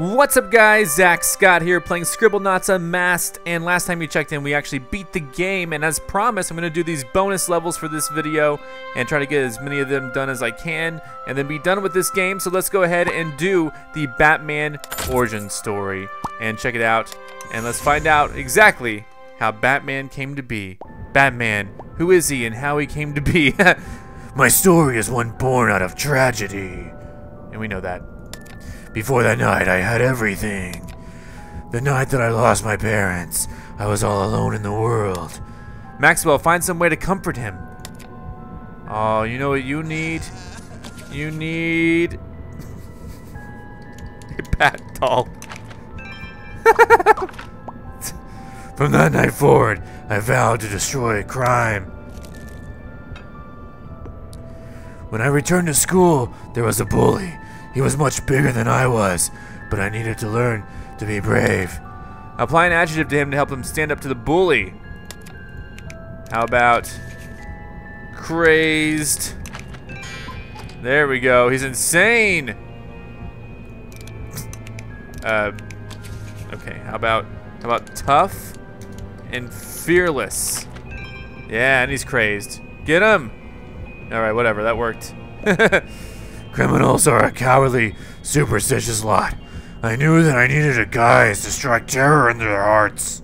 What's up guys, Zach Scott here playing Scribblenauts Unmasked, and last time you checked in we actually beat the game, and as promised I'm going to do these bonus levels for this video and try to get as many of them done as I can and then be done with this game. So let's go ahead and do the Batman origin story and check it out, and let's find out exactly how Batman came to be. Batman, who is he and how he came to be? My story is one born out of tragedy, and we know that. Before that night, I had everything. The night that I lost my parents, I was all alone in the world. Maxwell, find some way to comfort him. Oh, you know what you need? You need a bat doll. From that night forward, I vowed to destroy crime. When I returned to school, there was a bully. He was much bigger than I was, but I needed to learn to be brave. Apply an adjective to him to help him stand up to the bully. How about crazed? There we go. He's insane. Okay. How about tough and fearless? Yeah, and he's crazed. Get him. All right, whatever. That worked. Criminals are a cowardly, superstitious lot. I knew that I needed a guise to strike terror into their hearts.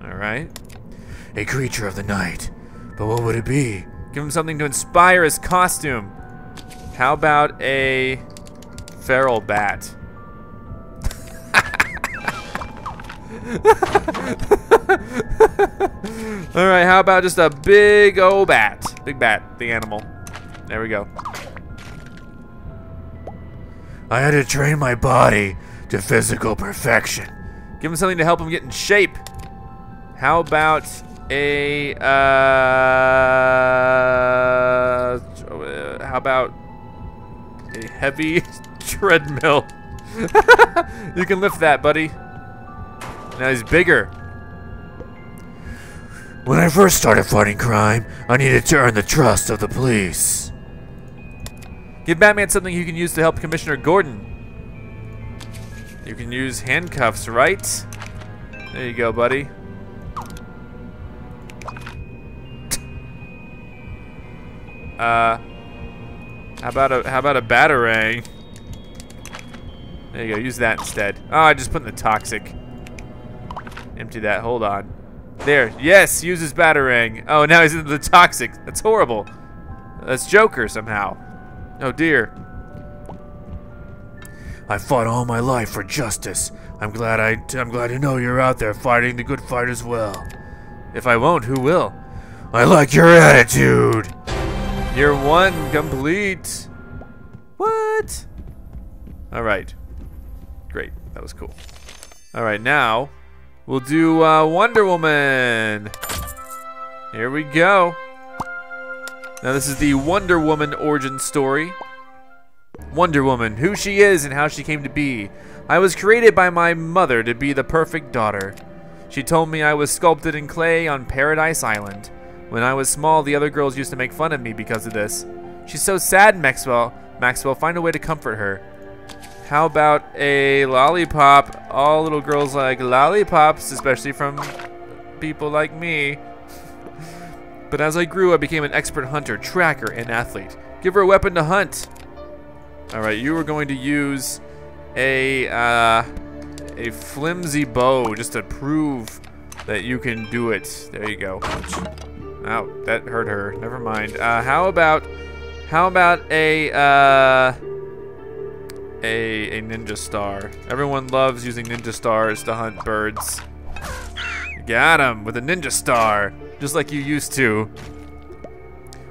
Alright. A creature of the night. But what would it be? Give him something to inspire his costume. How about a feral bat? Alright, how about just a big old bat? Big bat, the animal. There we go. I had to train my body to physical perfection. Give him something to help him get in shape. How about a heavy treadmill? You can lift that, buddy. Now he's bigger. When I first started fighting crime, I needed to earn the trust of the police. Give Batman something you can use to help Commissioner Gordon. You can use handcuffs, right? There you go, buddy. How about a batarang? There you go. Use that instead. Oh, I just put in the toxic. Empty that. Hold on. There. Yes. Use his batarang. Oh, now he's in the toxic. That's horrible. That's Joker somehow. Oh dear. I fought all my life for justice. I'm glad to know you're out there fighting the good fight as well. If I won't, who will? I like your attitude. Year one complete. What? All right. Great. That was cool. All right, now we'll do Wonder Woman. Here we go. Now this is the Wonder Woman origin story. Wonder Woman, who she is and how she came to be. I was created by my mother to be the perfect daughter. She told me I was sculpted in clay on Paradise Island. When I was small, the other girls used to make fun of me because of this. She's so sad, Maxwell. Maxwell, find a way to comfort her. How about a lollipop? All little girls like lollipops, especially from people like me. But as I grew, I became an expert hunter, tracker, and athlete. Give her a weapon to hunt. All right, you were going to use a flimsy bow just to prove that you can do it. There you go. Ow, that hurt her. Never mind. How about a ninja star? Everyone loves using ninja stars to hunt birds. Got him with a ninja star. Just like you used to.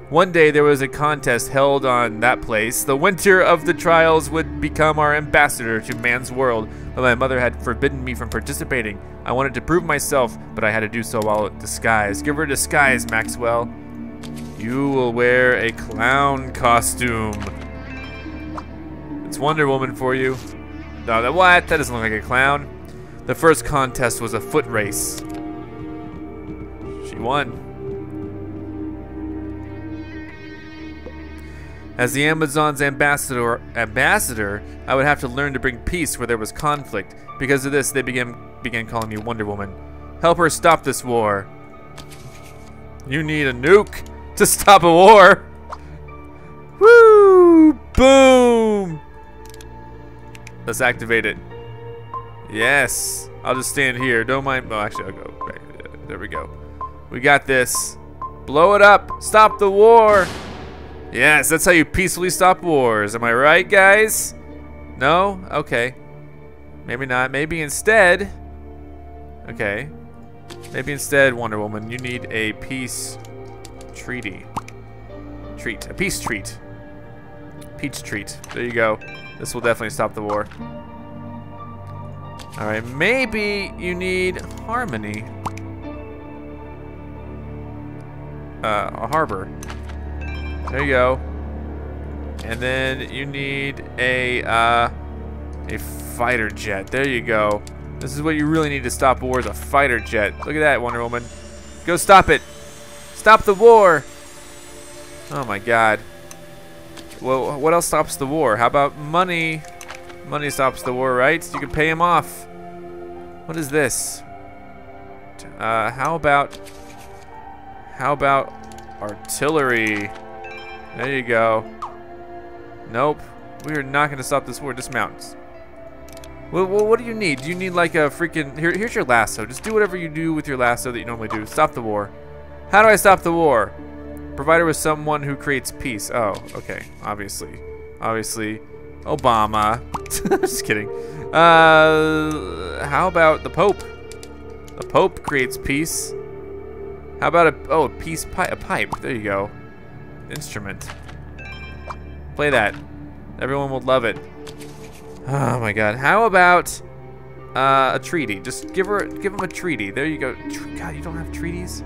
One day there was a contest held on that place. The winner of the trials would become our ambassador to man's world, but my mother had forbidden me from participating. I wanted to prove myself, but I had to do so while disguised. Give her a disguise, Maxwell. You will wear a clown costume. It's Wonder Woman for you. No, what? That doesn't look like a clown. The first contest was a foot race. She won. As the Amazon's ambassador, I would have to learn to bring peace where there was conflict. Because of this, they began calling me Wonder Woman. Help her stop this war. You need a nuke to stop a war. Woo! Boom! Let's activate it. Yes. I'll just stand here. Don't mind. Oh, actually, I'll go right. There we go. We got this. Blow it up. Stop the war. Yes, that's how you peacefully stop wars. Am I right, guys? No? Okay. Maybe not. Maybe instead... Okay. Maybe instead, Wonder Woman, you need a peace treaty. Treat. A peace treat. Peach treat. There you go. This will definitely stop the war. Alright, maybe you need harmony. A harbor. There you go. And then you need a fighter jet. There you go. This is what you really need to stop war, is a fighter jet. Look at that, Wonder Woman. Go stop it. Stop the war. Oh my god. Well, what else stops the war? How about money? Money stops the war, right? You can pay him off. What is this? How about artillery? There you go. Nope. We are not going to stop this war. Dismounts. Well, what do you need? Do you need like a freaking... Here's your lasso. Just do whatever you do with your lasso that you normally do. Stop the war. How do I stop the war? Provider with someone who creates peace. Oh, okay. Obviously. Obama. Just kidding. How about the Pope? The Pope creates peace. How about a peace pipe? A pipe. There you go. Instrument. Play that. Everyone will love it. Oh my god. How about a treaty? Just give him a treaty. There you go. God, you don't have treaties?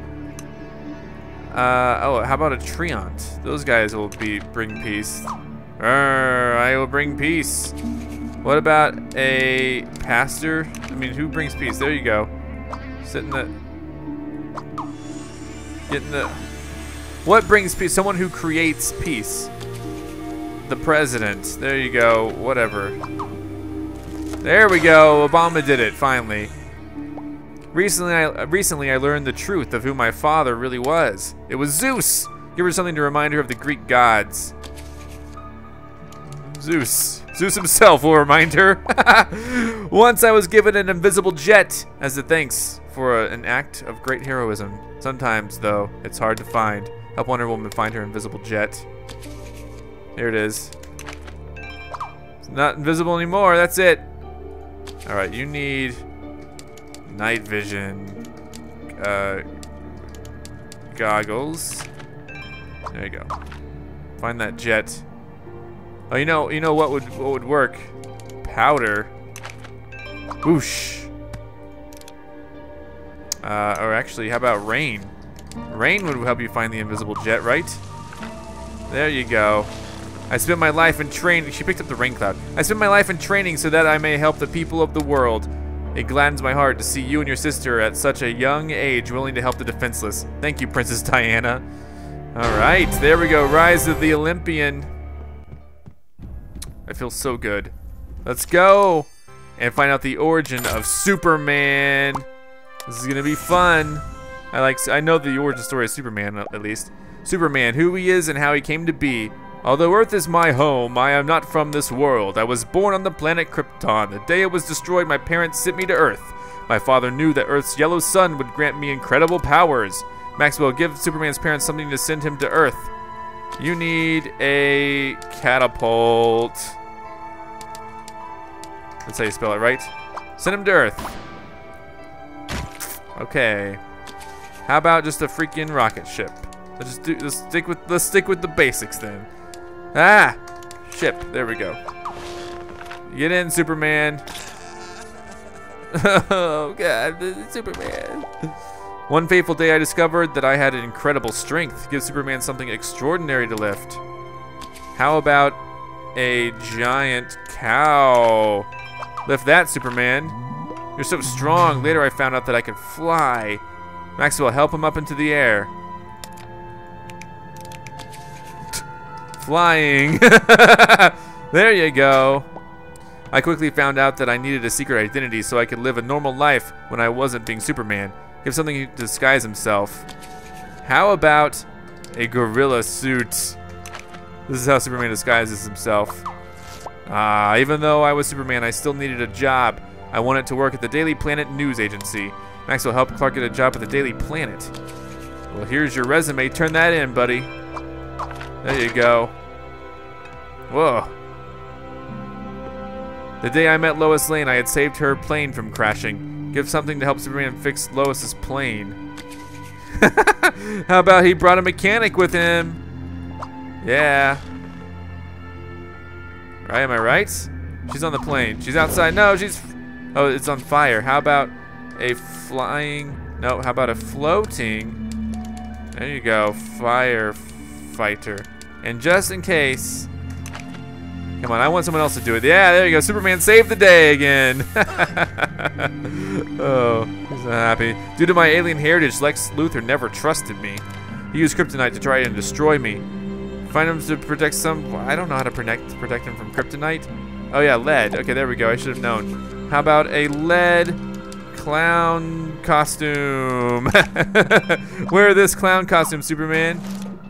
How about a treant? Those guys will bring peace. Arr, I will bring peace. What about a pastor? I mean, who brings peace? There you go. Sit in the... Get in the... What brings peace? Someone who creates peace. The president. There you go. Whatever. There we go. Obama did it, finally. Recently I learned the truth of who my father really was. It was Zeus. Give her something to remind her of the Greek gods. Zeus. Zeus himself will remind her. Once I was given an invisible jet as a thanks for an act of great heroism. Sometimes, though, it's hard to find. Help Wonder Woman find her invisible jet. Here it is. It's not invisible anymore. That's it. All right, you need night vision goggles. There you go. Find that jet. Oh, you know what would work? Powder. Whoosh. Or actually, how about rain? Rain would help you find the invisible jet, right? There you go. I spent my life in training. She picked up the rain cloud. I spent my life in training so that I may help the people of the world. It gladdens my heart to see you and your sister at such a young age willing to help the defenseless. Thank you, Princess Diana. All right, there we go. Rise of the Olympian. I feel so good. Let's go and find out the origin of Superman. This is gonna be fun. I know the origin story of Superman, at least. Superman, who he is and how he came to be. Although Earth is my home, I am not from this world. I was born on the planet Krypton. The day it was destroyed, my parents sent me to Earth. My father knew that Earth's yellow sun would grant me incredible powers. Maxwell, give Superman's parents something to send him to Earth. You need a catapult. That's how you spell it, right? Send him to Earth. Okay. How about just a freaking rocket ship? Let's stick with the basics then. Ah, ship. There we go. Get in, Superman. Oh god, Superman. One fateful day, I discovered that I had an incredible strength. Give Superman something extraordinary to lift. How about a giant cow? Lift that, Superman. You're so strong. Later, I found out that I could fly. Maxwell, help him up into the air. flying. There you go. I quickly found out that I needed a secret identity so I could live a normal life when I wasn't being Superman. Give something to disguise himself. How about a gorilla suit? This is how Superman disguises himself. Even though I was Superman, I still needed a job. I wanted to work at the Daily Planet news agency. Maxwell helped Clark get a job at the Daily Planet. Well, here's your resume. Turn that in, buddy. There you go. Whoa. The day I met Lois Lane, I had saved her plane from crashing. Give something to help Superman fix Lois's plane. How about he brought a mechanic with him? Yeah. Right, am I right? She's on the plane. She's outside. No, she's... Oh, it's on fire. How about a flying... No, how about a floating... There you go. Firefighter. And just in case... Come on, I want someone else to do it. Yeah, there you go. Superman saved the day again. Oh, he's not happy. Due to my alien heritage, Lex Luthor never trusted me. He used kryptonite to try and destroy me. Find him to protect some... I don't know how to protect him from kryptonite. Oh yeah, lead. Okay, there we go. I should have known. How about a lead clown costume? Wear this clown costume, Superman.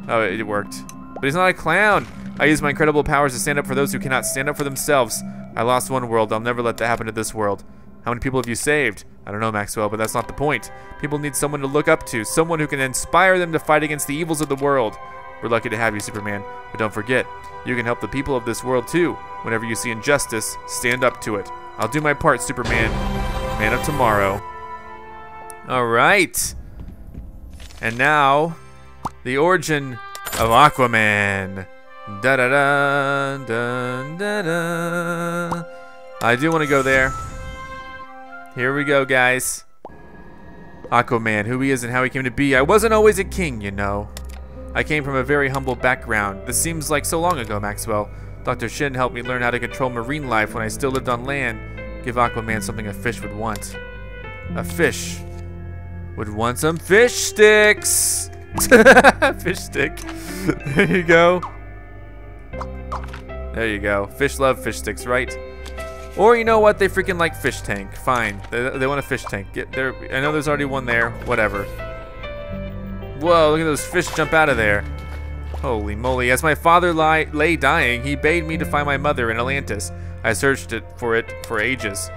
Oh, it worked. But he's not a clown. I use my incredible powers to stand up for those who cannot stand up for themselves. I lost one world. I'll never let that happen to this world. How many people have you saved? I don't know, Maxwell, but that's not the point. People need someone to look up to, someone who can inspire them to fight against the evils of the world. We're lucky to have you, Superman. But don't forget, you can help the people of this world too. Whenever you see injustice, stand up to it. I'll do my part, Superman. Man of tomorrow. All right. And now, the origin of Aquaman. Da da da da da da. I do want to go there. Here we go, guys. Aquaman, who he is and how he came to be. I wasn't always a king, you know. I came from a very humble background. This seems like so long ago, Maxwell. Dr. Shin helped me learn how to control marine life when I still lived on land. Give Aquaman something a fish would want. A fish would want some fish sticks. Fish stick. There you go. There you go. Fish love fish sticks, right? Or you know what? They freaking like fish tank. Fine. They want a fish tank. Get there. I know there's already one there. Whatever. Whoa, look at those fish jump out of there. Holy moly. As my father lay dying, he bade me to find my mother in Atlantis. I searched for ages.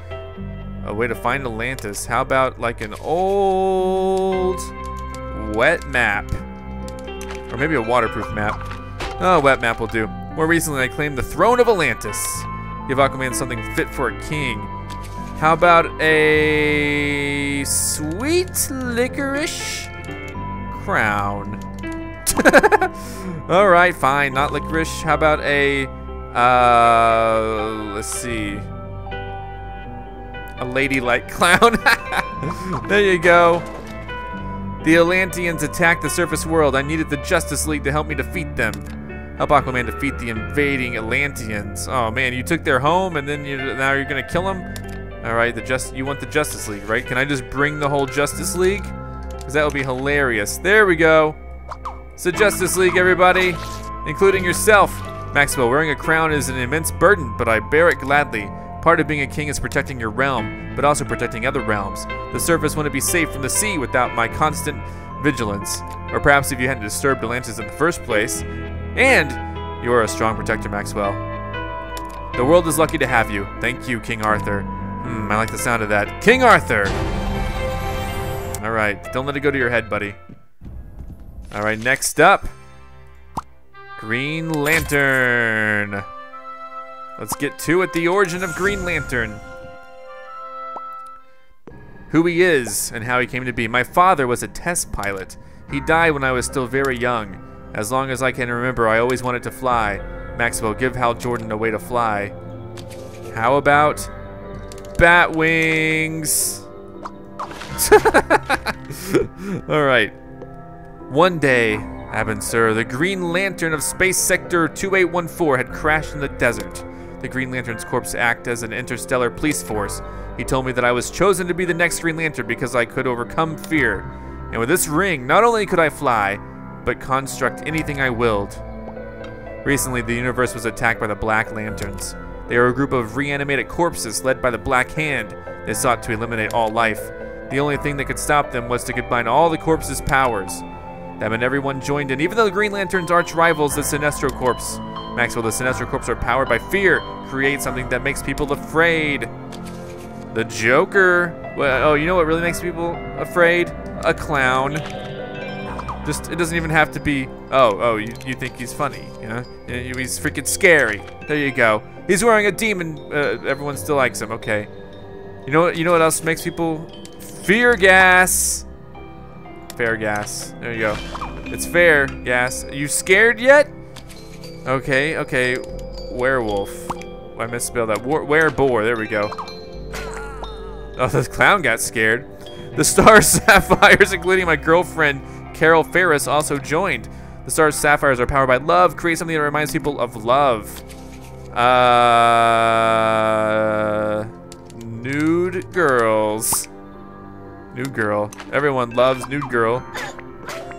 A way to find Atlantis. How about like an old wet map? Or maybe a waterproof map. Oh, wet map will do. More recently, I claimed the throne of Atlantis. Give Aquaman something fit for a king. How about a sweet licorice crown? All right, fine, not licorice. How about a, let's see, a ladylike clown. There you go. The Atlanteans attacked the surface world. I needed the Justice League to help me defeat them. Help Aquaman defeat the invading Atlanteans. Oh man, you took their home and then now you're gonna kill them? All right, you want the Justice League, right? Can I just bring the whole Justice League? Because that would be hilarious. There we go. It's the Justice League, everybody, including yourself. Maxwell, wearing a crown is an immense burden, but I bear it gladly. Part of being a king is protecting your realm, but also protecting other realms. The surface wouldn't be safe from the sea without my constant vigilance. Or perhaps if you hadn't disturbed Atlantis in the first place. And you are a strong protector, Maxwell. The world is lucky to have you. Thank you, King Arthur. I like the sound of that. King Arthur! All right, don't let it go to your head, buddy. All right, next up, Green Lantern. Let's get to it, the origin of Green Lantern. Who he is and how he came to be. My father was a test pilot. He died when I was still very young. As long as I can remember, I always wanted to fly. Maxwell, give Hal Jordan a way to fly. How about bat wings? All right. One day, Abin Sur, the Green Lantern of Space Sector 2814 had crashed in the desert. The Green Lantern's corps act as an interstellar police force. He told me that I was chosen to be the next Green Lantern because I could overcome fear. And with this ring, not only could I fly, but construct anything I willed. Recently, the universe was attacked by the Black Lanterns. They were a group of reanimated corpses led by the Black Hand that sought to eliminate all life. The only thing that could stop them was to combine all the corpses' powers. Them and everyone joined in, even though the Green Lantern's arch rivals, the Sinestro Corps. Maxwell, the Sinestro Corps are powered by fear. Create something that makes people afraid. The Joker. Well, oh, you know what really makes people afraid? A clown. Just, it doesn't even have to be, you think he's funny, you know? He's freaking scary. There you go. He's wearing a demon. Everyone still likes him. Okay. You know what else makes people fear gas? Fair gas. There you go. It's fair gas. Are you scared yet? Okay. Okay. Werewolf. I misspelled that. Wereboar. There we go. Oh, this clown got scared. The Star Sapphires, including my girlfriend Carol Ferris, also joined. The Star Sapphires are powered by love. Create something that reminds people of love. Nude girls. Nude girl. Everyone loves nude girl.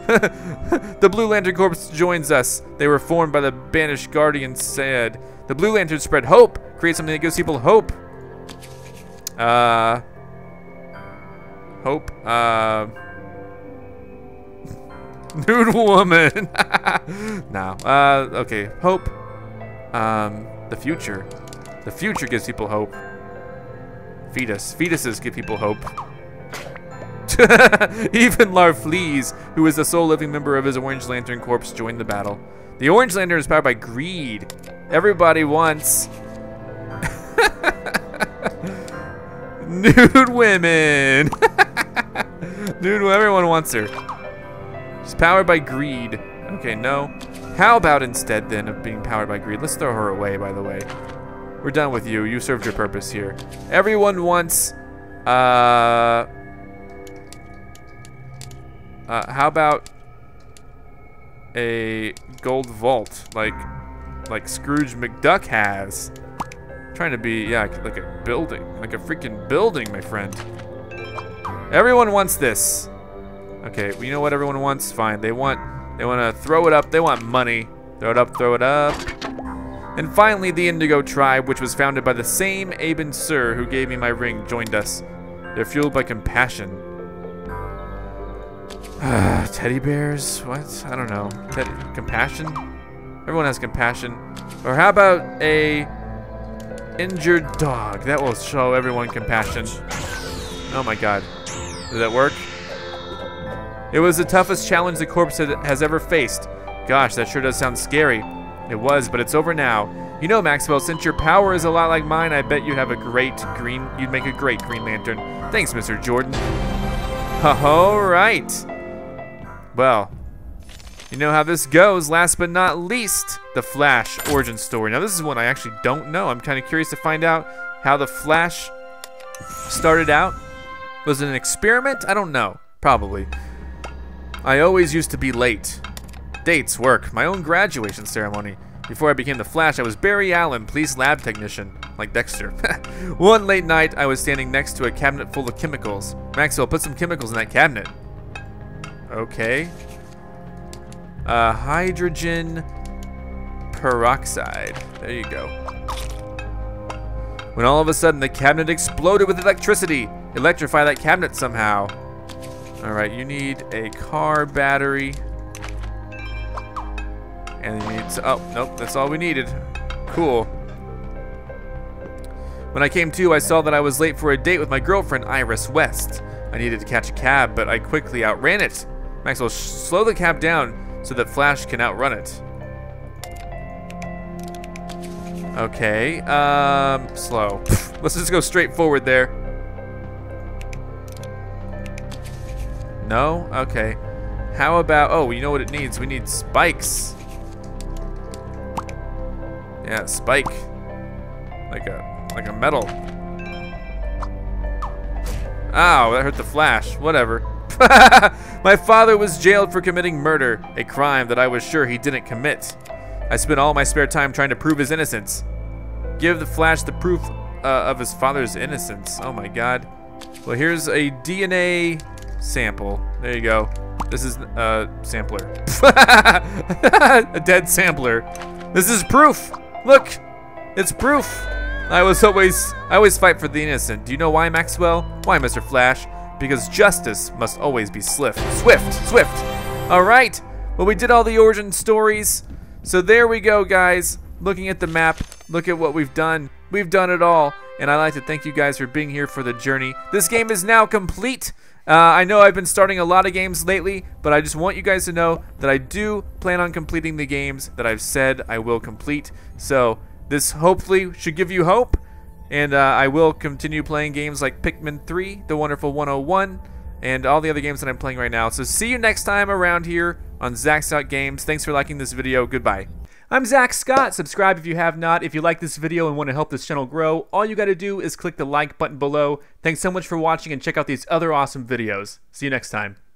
The Blue Lantern Corps joins us. They were formed by the banished guardians. Said the Blue Lantern spread hope. Create something that gives people hope. Hope. Nude woman. No. Okay. Hope. The future. The future gives people hope. Fetus. Fetuses give people hope. Even Larfleeze, who is the sole living member of his Orange Lantern Corps, joined the battle. The Orange Lantern is powered by greed. Everybody wants nude women. Nude. Everyone wants her. She's powered by greed. Okay, no. How about instead then of being powered by greed? Let's throw her away, by the way. We're done with you. You served your purpose here. Everyone wants... how about a gold vault like Scrooge McDuck has? I'm trying to be, yeah, like a building. Like a freaking building, my friend. Everyone wants this. Okay, well, you know what everyone wants? Fine. They want to throw it up. They want money. Throw it up, throw it up. And finally, the Indigo Tribe, which was founded by the same Abin Sur who gave me my ring, joined us. They're fueled by compassion. Teddy bears? What? I don't know. Compassion? Everyone has compassion. Or how about a injured dog? That will show everyone compassion. Oh my god. Did that work? It was the toughest challenge the corpse has ever faced. Gosh, that sure does sound scary. It was, but it's over now. You know, Maxwell, since your power is a lot like mine, I bet you'd have a great green... You'd make a great Green Lantern. Thanks, Mr. Jordan. All right. Well, you know how this goes. Last but not least, the Flash origin story. Now, this is one I actually don't know. I'm kind of curious to find out how the Flash started out. Was it an experiment? I don't know. Probably. I always used to be late. Dates, work, my own graduation ceremony. Before I became the Flash, I was Barry Allen, police lab technician, like Dexter. One late night, I was standing next to a cabinet full of chemicals. Maxwell, put some chemicals in that cabinet. Okay. Hydrogen peroxide. There you go. When all of a sudden the cabinet exploded with electricity. Electrify that cabinet somehow. Alright, you need a car battery. And you need to, oh, nope, that's all we needed. Cool. When I came to, I saw that I was late for a date with my girlfriend, Iris West. I needed to catch a cab, but I quickly outran it. Maxwell, slow the cab down so that Flash can outrun it. Okay, slow. Let's just go straight forward there. No? Okay. How about, oh, you know what it needs? We need spikes. Yeah, spike. Like a metal. Ow, that hurt the Flash. Whatever. My father was jailed for committing murder, a crime that I was sure he didn't commit. I spent all my spare time trying to prove his innocence. Give the Flash the proof of his father's innocence. Oh my god. Well, here's a DNA sample. There you go. This is a sampler. A dead sampler. This is proof. Look, it's proof. I always fight for the innocent. Do you know why, Maxwell? Why, Mr. Flash? Because justice must always be swift. Swift. All right. Well, we did all the origin stories. So there we go, guys. Looking at the map, look at what we've done. We've done it all. And I'd like to thank you guys for being here for the journey. This game is now complete. I know I've been starting a lot of games lately, but I just want you guys to know that I do plan on completing the games that I've said I will complete. So this hopefully should give you hope. And I will continue playing games like Pikmin 3, The Wonderful 101, and all the other games that I'm playing right now. So see you next time around here on Zach Scott Games. Thanks for liking this video. Goodbye. I'm Zach Scott. Subscribe if you have not. If you like this video and want to help this channel grow, all you got to do is click the like button below. Thanks so much for watching, and check out these other awesome videos. See you next time.